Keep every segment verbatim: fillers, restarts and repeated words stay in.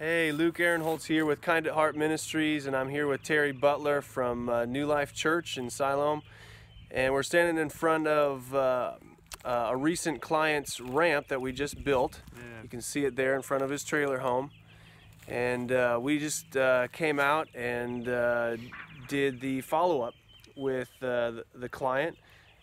Hey, Luke Ehrenholtz here with Kind at Heart Ministries, and I'm here with Terry Butler from uh, New Life Church in Siloam. And we're standing in front of uh, uh, a recent client's ramp that we just built. Yeah. You can see it there in front of his trailer home. And uh, we just uh, came out and uh, did the follow-up with uh, the, the client.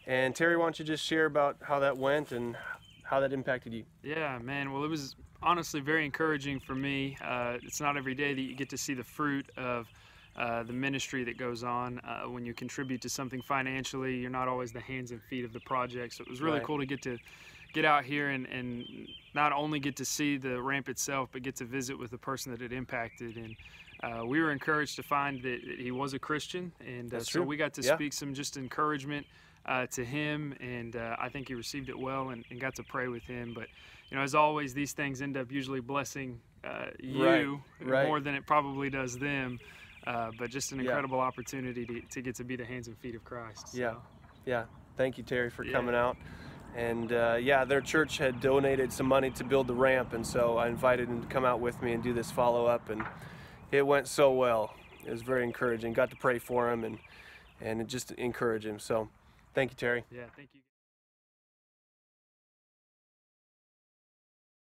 And Terry, why don't you just share about how that went and how that impacted you? Yeah, man. Well, it was honestly very encouraging for me. Uh, it's not every day that you get to see the fruit of uh, the ministry that goes on. Uh, when you contribute to something financially, you're not always the hands and feet of the project. So it was really right. cool to get to get out here and, and not only get to see the ramp itself, but get to visit with the person that it impacted. And uh, we were encouraged to find that, that he was a Christian. And uh, so we got to yeah. speak some just encouragement Uh, to him, and uh, I think he received it well and, and got to pray with him. But you know, as always, these things end up usually blessing uh, you right, right. more than it probably does them. Uh, but just an incredible yeah. opportunity to, to get to be the hands and feet of Christ. So. Yeah, yeah. Thank you, Terry, for yeah. coming out. And uh, yeah, their church had donated some money to build the ramp, and so I invited him to come out with me and do this follow-up, and it went so well. It was very encouraging. Got to pray for him and and just encourage him. So. Thank you, Terry. Yeah, thank you.